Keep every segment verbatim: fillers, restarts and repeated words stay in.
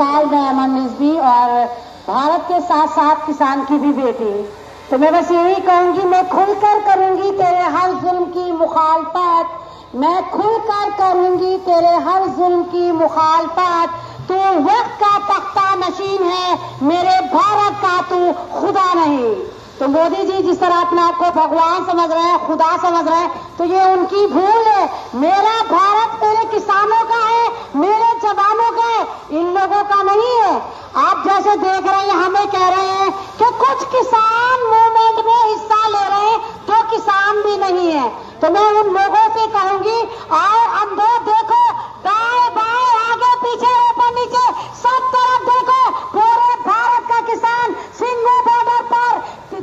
साल में अमन रिजवी और भारत के साथ साथ किसान की भी बेटी। तो मैं बस यही कहूँगी, मैं खुलकर करूँगी तेरे हर जुल्म की मुखालफत, मैं खुलकर करूँगी तेरे हर जुल्म की मुखालफत। तू वक्त का तख्ता नशीन है, मेरे भारत का तू खुदा नहीं। तो मोदी जी जिस तरह अपने आप को भगवान समझ रहे हैं, खुदा समझ रहे हैं, तो ये उनकी भूल है। मेरा भारत मेरे किसानों का है, मेरे जवानों का है, इन लोगों का नहीं है। आप जैसे देख रहे हैं, हमें कह रहे हैं कि कुछ किसान मूवमेंट में हिस्सा ले रहे हैं तो किसान भी नहीं है। तो मैं उन लोगों से कहूंगी, आओ अंधो देखो, दाएं बाएं आगे पीछे ऊपर नीचे सब तरफ देखो, पूरे भारत का किसान सिंगू बॉर्डर पर,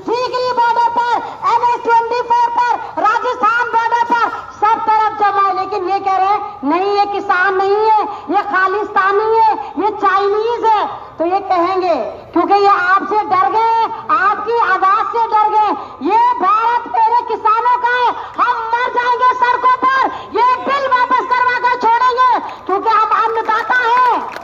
सीगली बॉर्डर पर, एन एस चौबीस पर, राजस्थान बॉर्डर पर सब तरफ जमा है। लेकिन ये कह रहे हैं नहीं ये किसान नहीं है, ये खालिस्तानी है, ये चाइनीज है। तो ये कहेंगे क्योंकि ये आपसे डर गए, आपकी आवाज से डर गए। ये भारत मेरे किसानों का है, हम मर जाएंगे सड़कों पर, ये बिल वापस करवा कर छोड़ेंगे क्योंकि हम अन्नदाता हैं।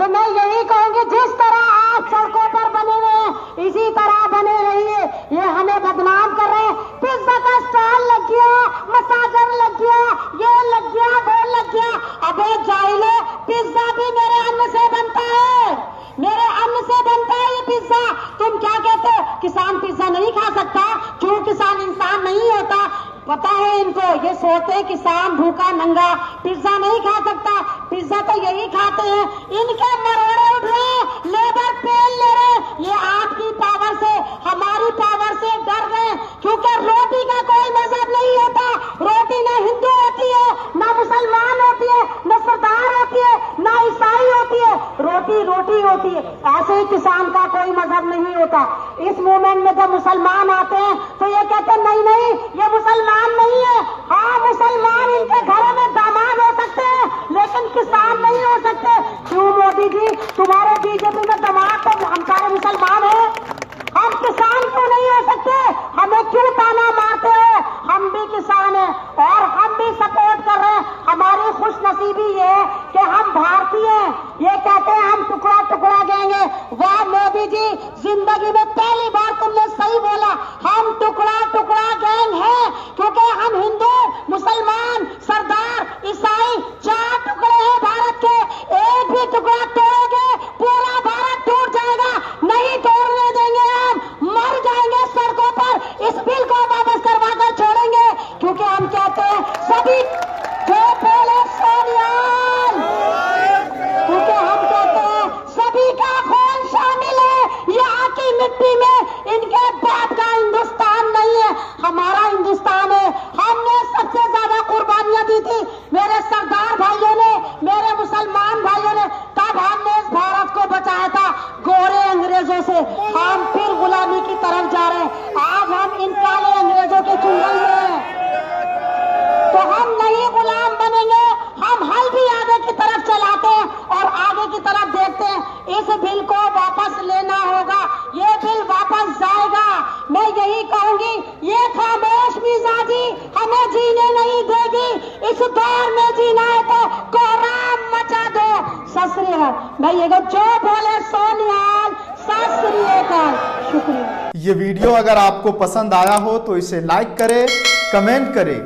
तो मैं यही कहूंगी, जिस तरह आप सड़कों पर बने हुए हैं इसी तरह बने रहिए। ये हमें बदनाम कर रहे हैं, पिज्जा का स्टॉल लग गया, मसाजर लग गया, ये लग गया, वो लग गया। अबे जाइले, पिज्जा भी मेरे अन्न से बनता है, मेरे अन्न से बनता है ये पिज्जा। तुम क्या कहते हो किसान पिज्जा नहीं खा सकता? क्यों किसान इंसान नहीं होता? पता है इनको, ये सोचते हैं किसान भूखा नंगा पिज्जा नहीं खा सकता। पिज्जा तो यही खाते हैं, इनके मरोड़े उठ रहे, लेबर पेन ले रहे। ये आपकी पावर से, हमारी पावर से डर गए क्योंकि रोटी का कोई मजहब नहीं होता। रोटी ना हिंदू होती है, ना मुसलमान होती है, ना सरदार होती है, ना ईसाई होती है, रोटी रोटी होती है। ऐसे ही किसान का कोई मजहब नहीं होता। इस मूवमेंट में जब मुसलमान आते हैं तो ये कहते हैं नहीं नहीं ये मुसलमान नहीं है। हाँ, मुसलमान इनके घरों में दामाद हो सकते हैं लेकिन किसान नहीं हो सकते। क्यों मोदी जी, तुम्हारे बीजेपी में दामाद तो हम सारे मुसलमान हैं, हम किसान क्यों नहीं हो सकते? हमें क्यों ताना मारते हैं? हम भी किसान हैं और हम भी सपोर्ट कर रहे हैं। हमारी खुशनसीबी ये है कि हम भारतीय हैं। ये कहते हैं हम टुकड़ा टुकड़ा देंगे। वाह मोदी जी, जिंदगी में पहली बार तुमने सही बोला, हम टुकड़ा टुकड़ा गैंग हैं क्योंकि हम हिंदू, मुसलमान, सरदार, ईसाई चार टुकड़े हैं भारत के। एक भी टुकड़ा तोड़ेंगे पूरा भारत टूट जाएगा। नहीं तोड़ने देंगे, हम मर जाएंगे सड़कों पर। इस बिल को वापस करवा कर छोड़ेंगे क्योंकि हम कहते हैं सभी जो बोले सोनियाल, क्योंकि हम कहते हैं सभी का खून शामिल है यहाँ की मिट्टी में। इनके बाप का हिंदुस्तान नहीं है, हमारा हिंदुस्तान है। हमने सबसे ज्यादा कुर्बानियां दी थी मेरे सरदार भाइयों ने, मेरे मुसलमान भाइयों ने। तब हमने इस भारत को बचाया था गोरे अंग्रेजों से। हम फिर गुलामी की तरफ जा रहे हैं, आज हम इन काले अंग्रेजों के चुंगल में हैं। तो हम नहीं गुलाम बनेंगे, हम हल भी आगे की तरफ चलाते हैं और आगे की तरफ देखते हैं। इस बिल को वापस लेना होगा, ये बिल वापस जाएगा। मैं यही कहूंगी ये खामोश मिजाजी हमें जीने नहीं देगी। इस दौर में जीना है तो कोहराम मचा दो। मैं ये जो बोले सोनियाल, शुक्रिया। ये वीडियो अगर आपको पसंद आया हो तो इसे लाइक करें, कमेंट करें,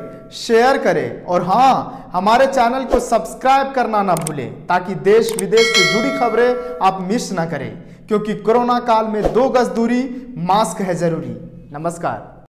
शेयर करें और हाँ, हमारे चैनल को सब्सक्राइब करना ना भूलें ताकि देश विदेश से जुड़ी खबरें आप मिस ना करें, क्योंकि कोरोना काल में दो गज दूरी, मास्क है जरूरी। नमस्कार।